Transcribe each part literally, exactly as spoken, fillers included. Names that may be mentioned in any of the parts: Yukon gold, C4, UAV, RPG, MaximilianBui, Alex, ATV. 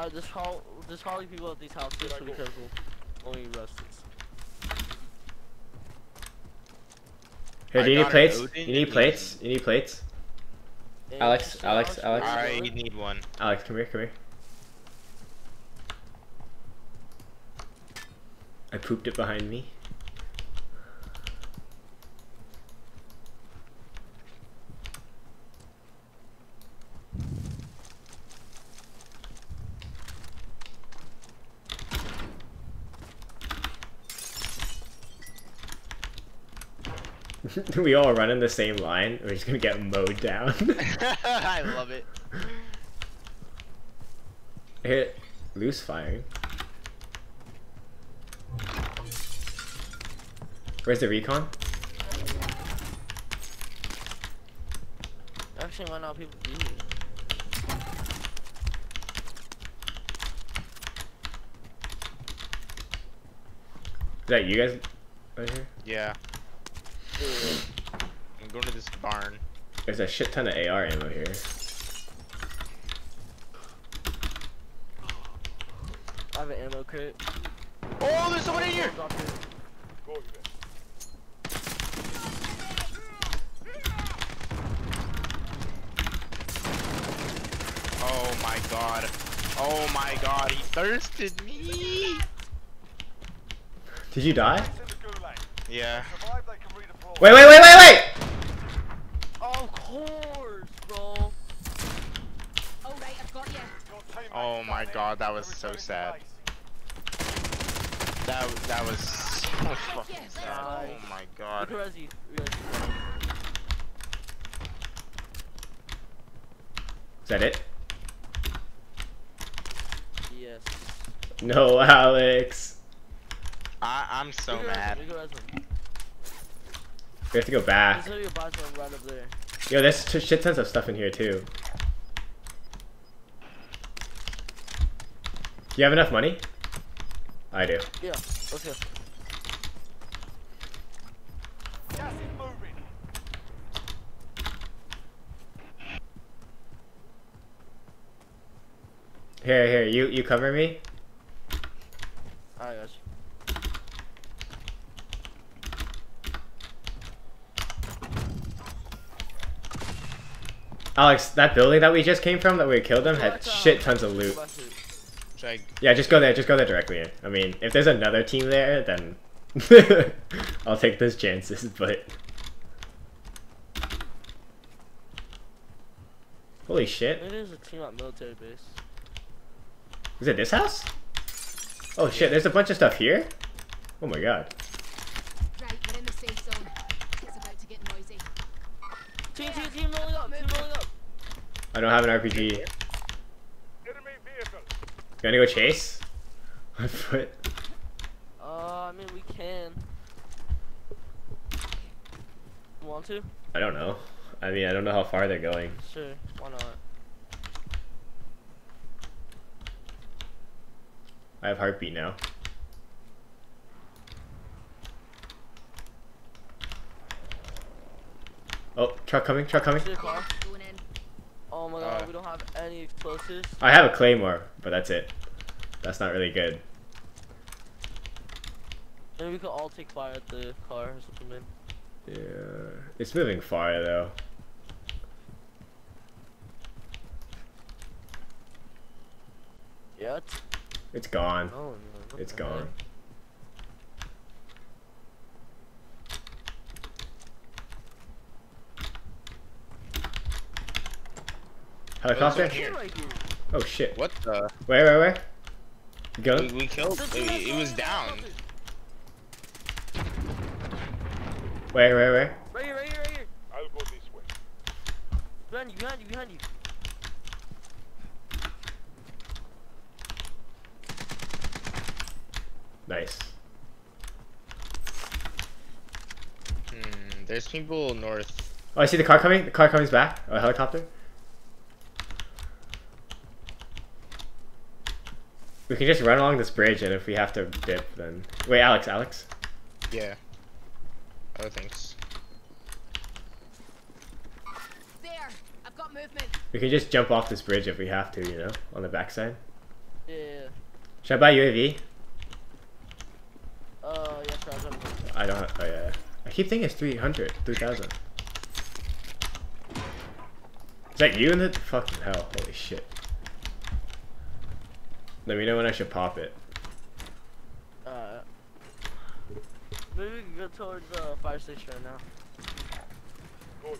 Alright, just call, just calling people at these houses, so be careful. Only rustics. Here, do you need plates? You need plates? You need plates? Alex, Alex, Alex. I need one. Alex, come here, come here. I pooped it behind me. We all run in the same line. We're just gonna get mowed down. I love it. Here, loose firing. Where's the recon? Actually, why not people do it? Is that you guys right here? Yeah. I'm going to this barn. There's a shit ton of A R ammo here. I have an ammo crate. Oh, there's someone in here! Oh my god. Oh my god, he thirsted me! Did you die? Yeah. Wait, wait, wait, wait, wait! Of course, bro. Alright, I've got you. Oh my god, that was so sad. That that was so fucking sad. Oh my god. Is that it? Yes. No, Alex. I I'm so mad. We have to go back. There's a boss right up there. Yo, there's shit tons of stuff in here too. Do you have enough money? I do. Yeah, let's go. Gas is moving. Here, here, you you cover me. Alright, guys. Alex, that building that we just came from, that we killed them, had shit tons of loot. Yeah, just go there, just go there directly in. I mean, if there's another team there, then I'll take those chances, but... Holy shit. It is a team at military base. Is it this house? Oh shit, there's a bunch of stuff here? Oh my god. Right, we're in the safe zone. It's about to get noisy. Team, team, team, rolling up, team rolling up. I don't have an R P G. Enemy vehicle. You wanna go chase? On foot. Uh, I mean we can. You want to? I don't know. I mean I don't know how far they're going. Sure, why not? I have heartbeat now. Oh, truck coming, truck coming. Yeah. Oh my god, uh, we don't have any explosives. I have a claymore, but that's it. That's not really good. And we could all take fire at the car or something. Yeah. It's moving far though. Yeah, it's, it's gone. Oh, no, it's gone. Right. Helicopter? Here. Oh shit. What the? Where, where, where? Go. We, we killed it. It was down. Where, where, where? Right here, right here, right here. I'll go this way. Behind you, behind you, behind you. Nice. Hmm, there's people north. Oh, I see the car coming. The car coming's back. Oh, helicopter. We can just run along this bridge, and if we have to dip, then... Wait, Alex, Alex? Yeah. Oh, thanks. There! I've got movement! We can just jump off this bridge if we have to, you know? On the backside. Yeah. Should I buy U A V? Uh, yeah, sure. I don't know. I don't have, oh yeah. I keep thinking it's three hundred, three thousand. Is that you in the fucking hell? Holy shit. Let me know when I should pop it. Uh, maybe we can go towards the uh, fire station right now.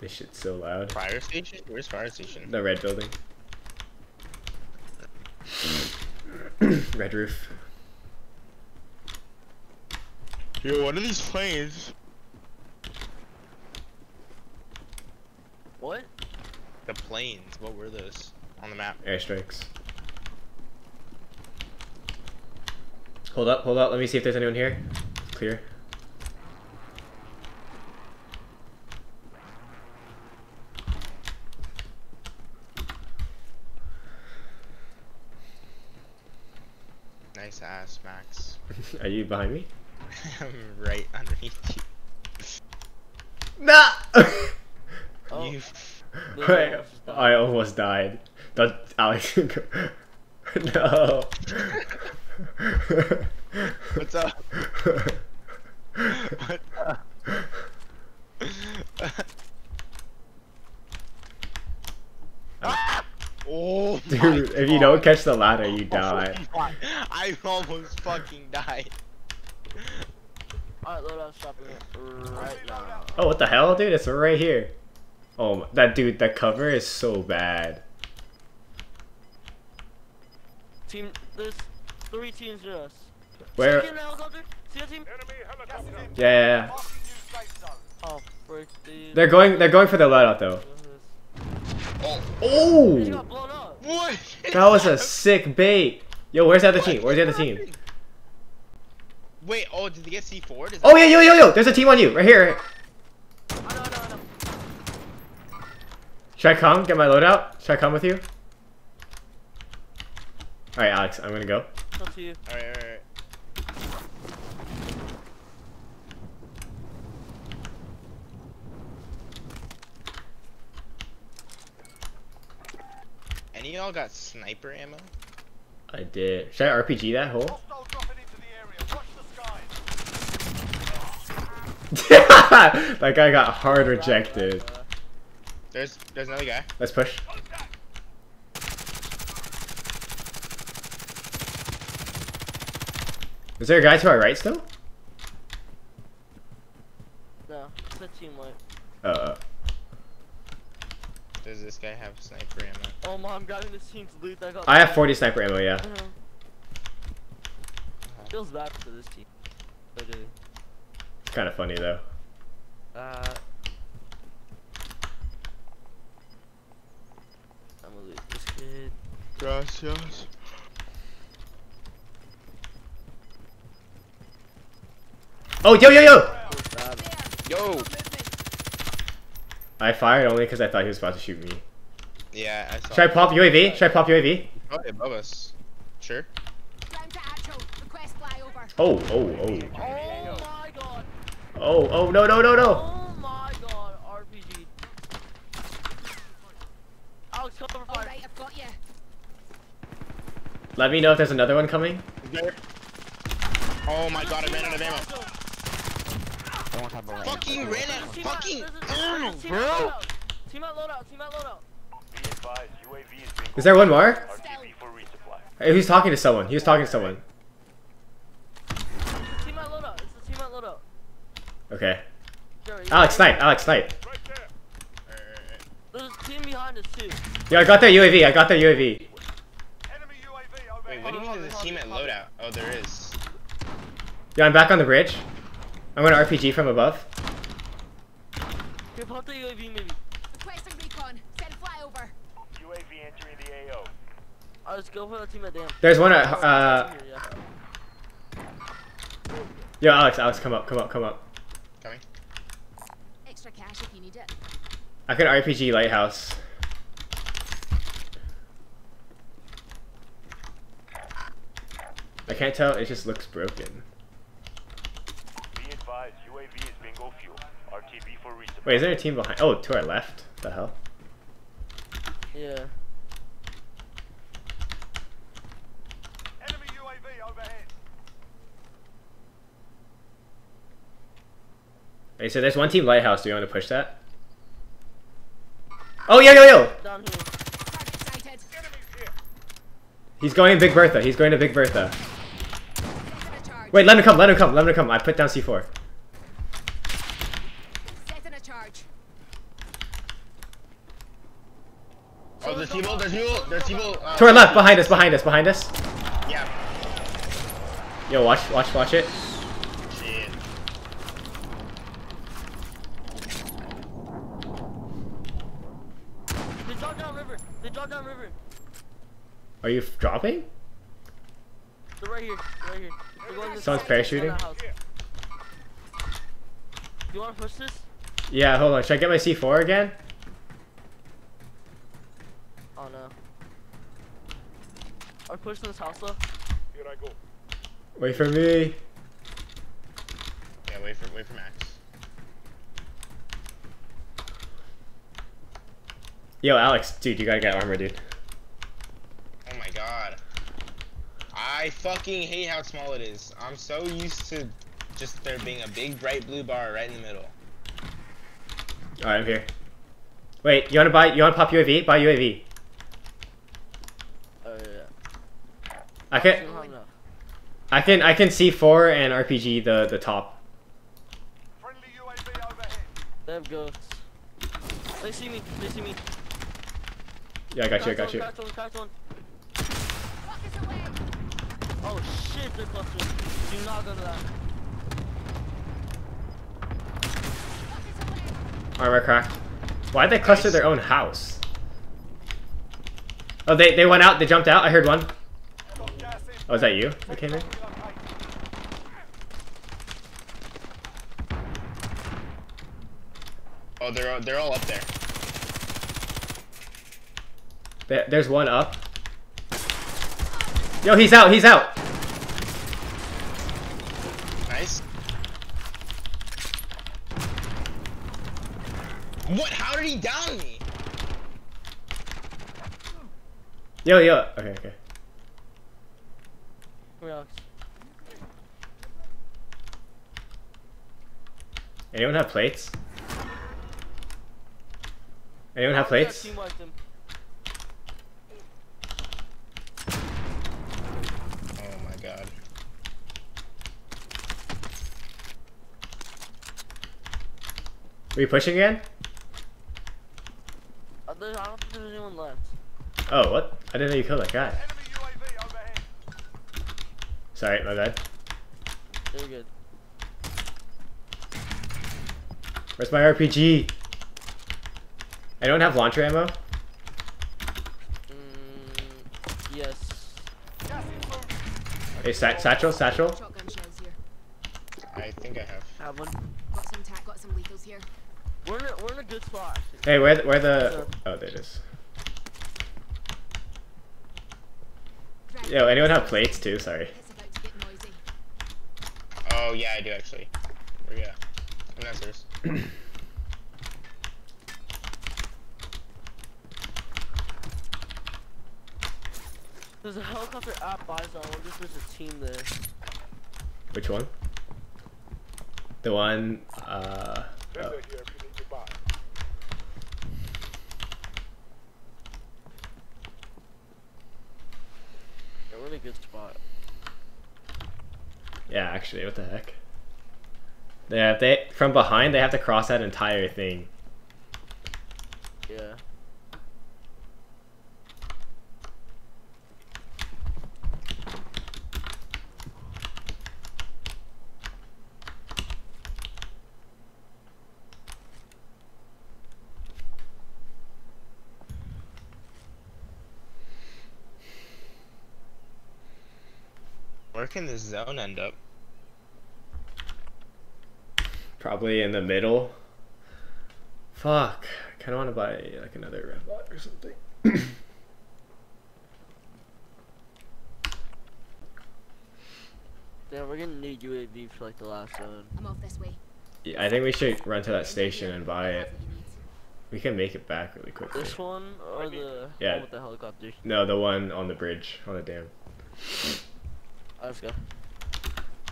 This shit's so loud. Fire station? Where's fire station? The red building. Red roof. Yo, what are these planes? What? The planes. What were those? On the map. Airstrikes. Hold up, hold up. Let me see if there's anyone here. It's clear. Nice ass, Max. Are you behind me? I'm right underneath you. Nah! Oh. You I, I almost died. Don't, Alex. No. What's up? What's up? Oh, dude, if you don't catch the ladder, you die. I almost fucking died. Alright, loadout shopping right now. Oh, what the hell, dude? It's right here. Oh, my, that dude, that cover is so bad. Team, there's three teams in us. Where? See a team in the helicopter? See a team? Enemy helicopter. Yeah. yeah, yeah. Oh, frick, dude. They're going. They're going for the loadout though. Oh! Oh. He got blown up. What? That was a sick bait. Yo, where's the other team? Where's the other team? Wait. Oh, did they get C four'd? Oh yeah, yo, yo, yo. There's a team on you, right here. I know, I know, I know. Should I come? Get my loadout? Should I come with you? Alright, Alex, I'm gonna go. Up to you. Alright, alright, alright. Any of y'all got sniper ammo? I did. Should I R P G that hole? That guy got hard rejected. There's there's another guy. Let's push. Is there a guy to our right still? No, it's the team light. Uh. Does this guy have sniper ammo? Oh mom, got in this team's loot. I got. I have forty sniper ammo. Yeah. Uh-huh. Feels bad for this team. But, uh, it's kind of funny though. Uh. Gracias. Oh, yo, yo, yo! Yo! I fired only because I thought he was about to shoot me. Yeah, I saw. Should I pop U A V? Should I pop U A V? Oh, yeah, above us. Sure. Oh, oh, oh. Oh my god. Oh, oh, no, no, no, no. Oh my god, R P G. Alex, come over. Alright, I've got you. Let me know if there's another one coming. There. Oh my god, I ran out of ammo. I don't have a ram. Fucking ran out of fucking ammo, bro! Team out loadout, team out loadout. Is there one more? Hey, he's talking to someone. He was talking to someone. It's a team out loadout. It's a team out loadout. Okay. Alex, snipe. Alex, snipe. There's a team behind us, too. Yeah, I got their U A V. I got their U A V. Wait, what do you mean there's a team at loadout? Oh, there is. Yeah, I'm back on the bridge. I'm gonna R P G from above. Here, pop the U A V maybe. Requesting recon. Send flyover. U A V entering the A O. I'll just go for the team at damn. There's one at, uh... Yo, Alex, Alex, come up, come up, come up. Coming. Extra cash if you need it. I can R P G Lighthouse. I can't tell, it just looks broken. Wait, is there a team behind? Oh, to our left. What the hell? Yeah. Okay, so there's one team Lighthouse. Do you want to push that? Oh, yo, yo, yo! He's going Big Bertha. He's going to Big Bertha. Wait, let him come, let him come, let him come. I put down C four. Oh, there's evil, there's evil, there's evil. Uh, to our left, behind us, behind us, behind us. Yeah. Yo, watch, watch, watch it. Shit. They dropped down river. They dropped down river. Are you dropping? They're right here, right here. Someone's parachuting. You want to push this? Yeah, hold on. Should I get my C four again? Oh no. I'm pushing this house though. Here I go. Wait for me. Yeah, wait for wait for Max. Yo, Alex, dude, you gotta get armor, dude. Oh my god. I fucking hate how small it is. I'm so used to just there being a big bright blue bar right in the middle. Alright, I'm here. Wait, you wanna buy you wanna pop U A V? Buy U A V. Oh yeah. I can I can I can C four and R P G the, the top. Friendly U A V overhead. They have ghosts. They see me, they see me. Yeah, I got you, I got you. Oh shit, they're clustering. Do not go to that. Armor cracked. Why'd they cluster their own house? Oh, they, they went out, they jumped out. I heard one. Oh, is that you that came in? Oh, they're, they're all up there. There. There's one up. Yo, he's out, he's out. Nice. What? How did he down me? Yo, yo. Okay, okay. Come here, Alex. Anyone have plates? Anyone have plates? Yeah, God. Are you pushing again? I don't think there's anyone left. Oh, what? I didn't know you killed that guy. Enemy U A V overhead. Sorry, my bad. You're good. Where's my R P G? I don't have launcher ammo. Mm, yes. Hey, sa satchel, satchel. I think I have. Have one. Got some tack, got some lethals here. We're in a, we're in a good spot. Hey, where the, where the? Oh, there it is. Yo, anyone have plates too? Sorry. Oh yeah, I do actually. Where you at? I'm downstairs. There's a helicopter at Bison. I wonder if there's a team there. Which one? The one, uh... Oh. A really good spot. Yeah, actually, what the heck? Yeah, if they, from behind, they have to cross that entire thing. Yeah. Where can this zone end up? Probably in the middle. Fuck. I kinda wanna buy like another robot or something. Yeah, we're gonna need U A V for like the last zone. I'm off this way. Yeah, I think we should run to that station and buy it. We can make it back really quickly. This one or the yeah. one with the helicopter? No, the one on the bridge, on the dam. Let's go.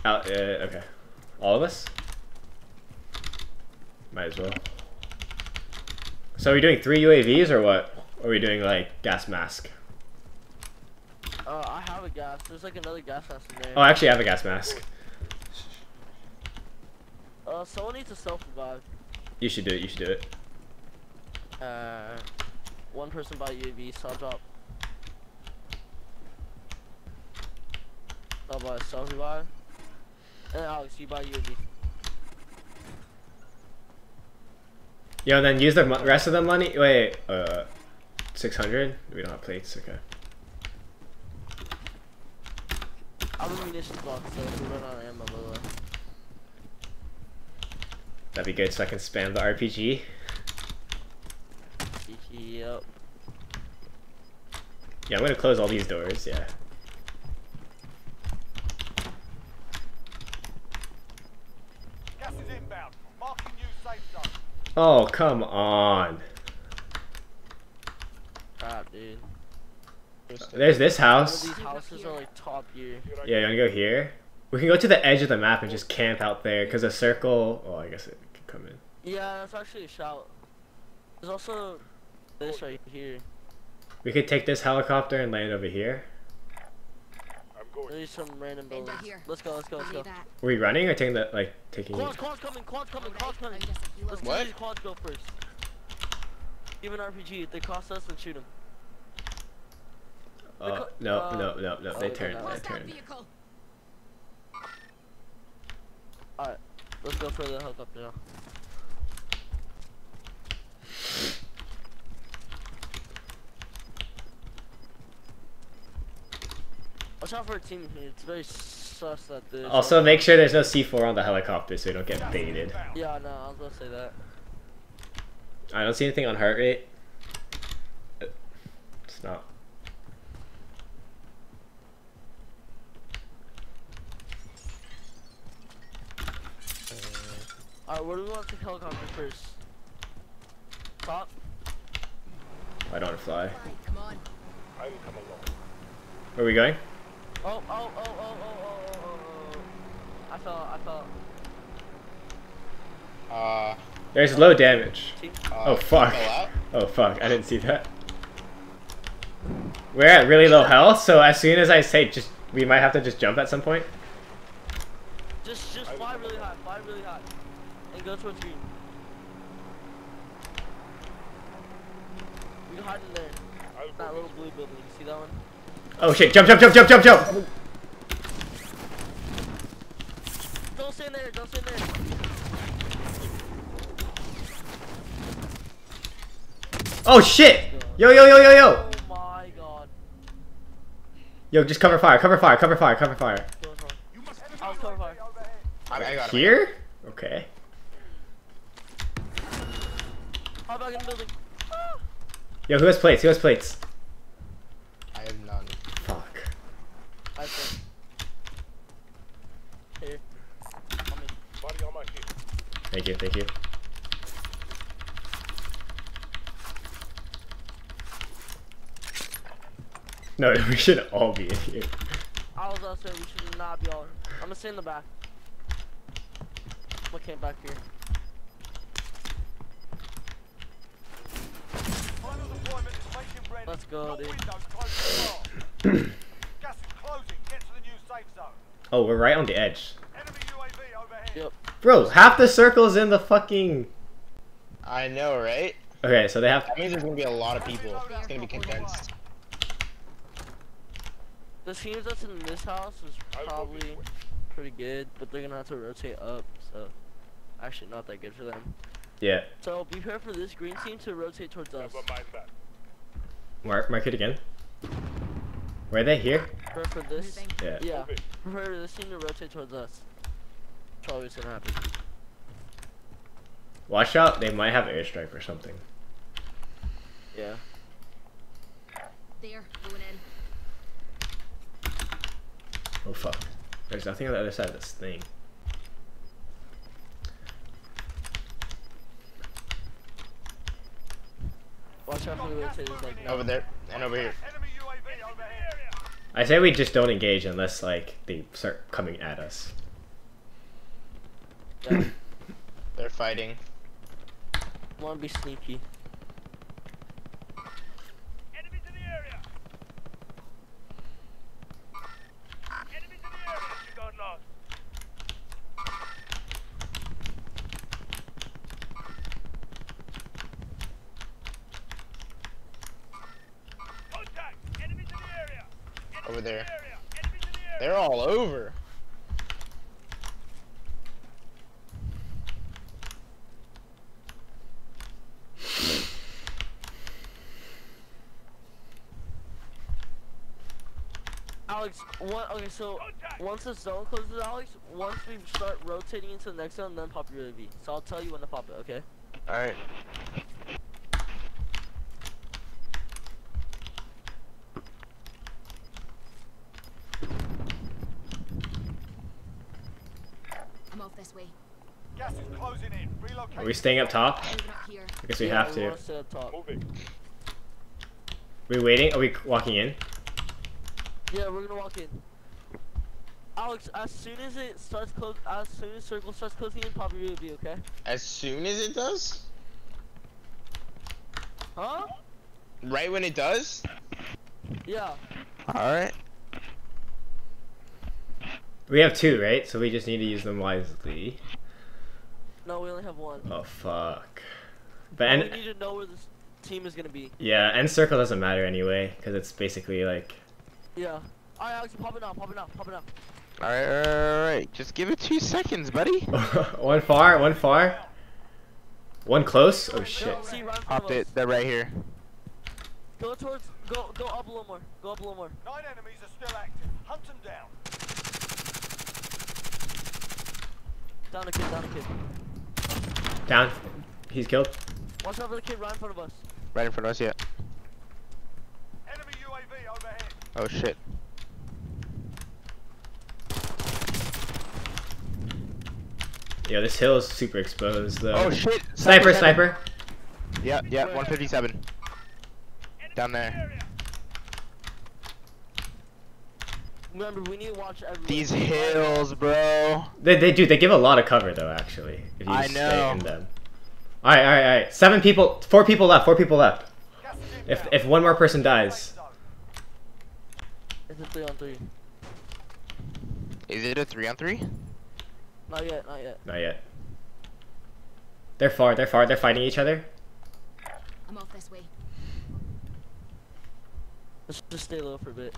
Out, uh, okay. All of us? Might as well. So are we doing three U A Vs or what? Or are we doing like gas mask? Uh, I have a gas. There's like another gas mask in there. Oh, I actually have a gas mask. Uh, someone needs to self-revive. You should do it, you should do it. Uh, one person by U A V, so I'll drop. I'll buy a self-revive. And Alex, you buy U A V. Yo, and then use the rest of the money. Wait, uh, six hundred? We don't have plates, okay. I'm a munitions box, so we run out of ammo, by the way. That'd be good, so I can spam the R P G. Yep. Yeah, I'm gonna close all these doors, yeah. Gas is inbound. Marking new safe zone. Oh, come on. Crap, dude. There's this house. These houses are like top here. Yeah, you wanna go here? We can go to the edge of the map and just camp out there, because a circle. Oh, I guess it could come in. Yeah, that's actually a shout. There's also this right here. We could take this helicopter and land over here. I'm going. There's some random buildings. Let's go, let's go, let's go. Were we running or taking the like taking? Quads, quads coming, quads coming, quads coming. Let's let these quads go first. Give an R P G. If they cost us, then shoot them. Oh, no, uh, no, no, no, no, they turned, they turned. Alright, let's go for the helicopter now. Watch out for a team here, it's very sus that dude. Also, make sure there's no C four on the helicopter so you don't get baited. Yeah, no, I was gonna say that. I don't see anything on heart rate. It's not. Alright, where do we want the helicopter first? Top? I don't want to fly. Come on. I will come along. Where are we going? Oh, oh, oh, oh, oh, oh, oh, oh. I fell, I fell. Uh. There's low damage. Uh, oh, fuck. Oh, fuck. I didn't see that. We're at really low health, so as soon as I say just, we might have to just jump at some point. Just, just fly really high, fly really high. And go towards green. We can hide in there. That little blue building. You see that one? Oh shit! Jump! Jump! Jump! Jump! Jump! Jump! Don't stay in there! Don't stay in there! Oh shit! Yo! Yo! Yo! Yo! Yo! Oh my god! Yo! Just cover fire! Cover fire! Cover fire! Cover fire! I'll cover fire. I got here? Okay. Hop back in the building. Ah. Yo, who has plates? Who has plates? I have none. Fuck. I have plates. Here. Body on my feet. Thank you, thank you. No, we should all be in here. I was also, we should not be all. I'm gonna stay in the back. I came back here. Let's go, dude. Gas is closing. Get to the new safe zone. Oh, we're right on the edge. Enemy U A V overhead. Yep. Bro, half the circle's in the fucking. I know, right? Okay, so they have. That means there's gonna be a lot of people. It's gonna be condensed. The teams that's in this house is probably pretty good, but they're gonna have to rotate up, so actually not that good for them. Yeah. So be prepared for this green team to rotate towards us. Mark, mark it again. Were they here? Prepare for this. Yeah. Yeah. Prepare for this team to rotate towards us. That's always gonna happen. Watch out! They might have airstrike or something. Yeah. There, going in. Oh fuck. There's nothing on the other side of this thing. Watch out for the rotators, like over there and over here. I say we just don't engage unless like they start coming at us. Yeah. They're fighting. want to be sneaky. Enemies in the area. Enemies in the area. You got lost. Contact. Enemies in the area. Enemies over there. In the area. Enemies in the area. They're all over. Alex, what, okay, so once the zone closes, Alex, once we start rotating into the next zone, then pop your U A V. So I'll tell you when to pop it, okay? Alright. I'm off this way. Gas is closing in. Relocate. Are we staying up top? I guess we yeah, have we to. Stay up top. Are we waiting? Are we walking in? Yeah, we're gonna walk in. Alex, as soon as it starts close, as soon as circle starts closing in, pop your U A V, okay? As soon as it does? Huh? Right when it does? Yeah. Alright. We have two, right? So we just need to use them wisely. No, we only have one. Oh, fuck. But and we need to know where this team is gonna be. Yeah, end circle doesn't matter anyway, because it's basically like... Yeah. Alright, Alex, pop it up, pop it up, pop it up. Alright, alright, just give it two seconds, buddy. One far, one far. One close? Oh shit. Popped it, they're right here. Go towards, go go up a little more, go up a little more. Nine enemies are still active, hunt them down. Down a kid, down a kid. Down. He's killed. Watch out for the kid right in front of us. Right in front of us, yeah. Enemy U A V overhead. Oh shit. Yo, this hill is super exposed though. Oh shit! Sniper, sniper! Yep, yep, one fifty-seven. Down there. Remember, we need to watch everyone. These hills, bro! They, they do, they give a lot of cover though, actually. If you I know. Stay in them. Alright, alright, alright. Seven people, four people left, four people left. If, if one more person dies. It's a three on three. Is it a three on three? Not yet, not yet. Not yet. They're far, they're far, they're fighting each other. I'm off this way. Let's just stay low for a bit.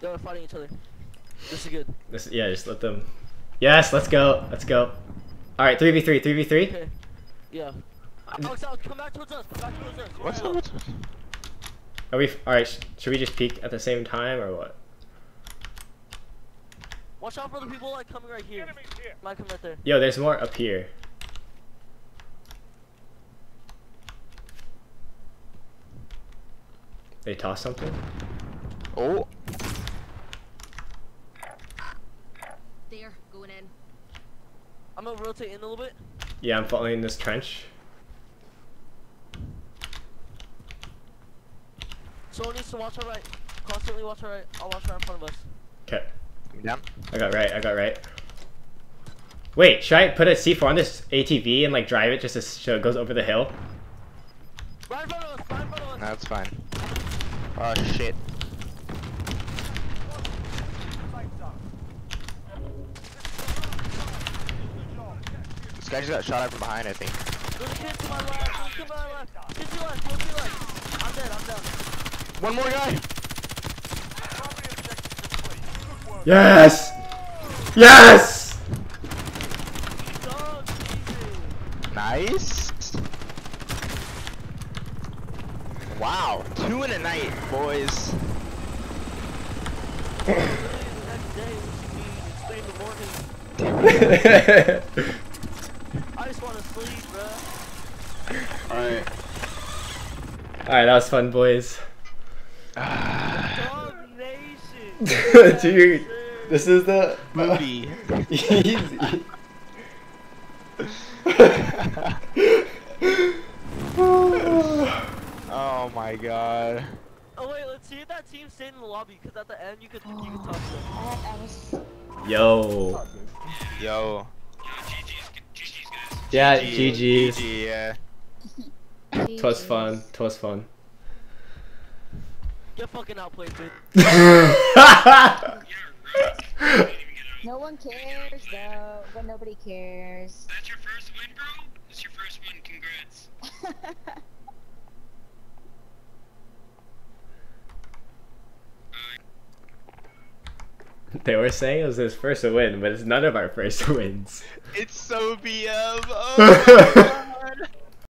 They're fighting each other. This is good. This, yeah, just let them. Yes, let's go, let's go. Alright, three v three, three v three. Okay. Yeah. Alex, Alex, come back towards us, come back towards us. What's up, what's up? Are we alright? Sh should we just peek at the same time or what? Watch out for the people like coming right here. here. Might come right there. Yo, there's more up here. They tossed something. Oh. There, going in. I'm gonna rotate in a little bit. Yeah, I'm following this trench. Someone needs to watch our right. Constantly watch our right. I'll watch right in front of us. Okay. Down. I got right. I got right. Wait, should I put a C four on this A T V and like drive it just so it goes over the hill? Right in front of us. Right in front of us. That's fine. Oh shit. This guy just got shot at from behind, I think. Go to my left. Go to my left. Go to your left. Go to your left. I'm dead. I'm down. One more guy. Yes. Yes. Nice. Wow. Two in a night, boys. I just want to sleep, bro. All right. All right, that was fun, boys. Dude, this is the movie. Easy. Oh my god. Oh wait, let's see if that team stayed in the lobby, because at the end you could, you could talk to them. Yo. Yo. G G's, G G's guys. Yeah, G G's. G G, yeah. Twas fun. Twas fun. You're fucking outplayed, dude. No one cares, though. But nobody cares. That's your first win, bro? That's your first win. Congrats. They were saying it was his first win, but it's none of our first wins. It's so B M. Oh.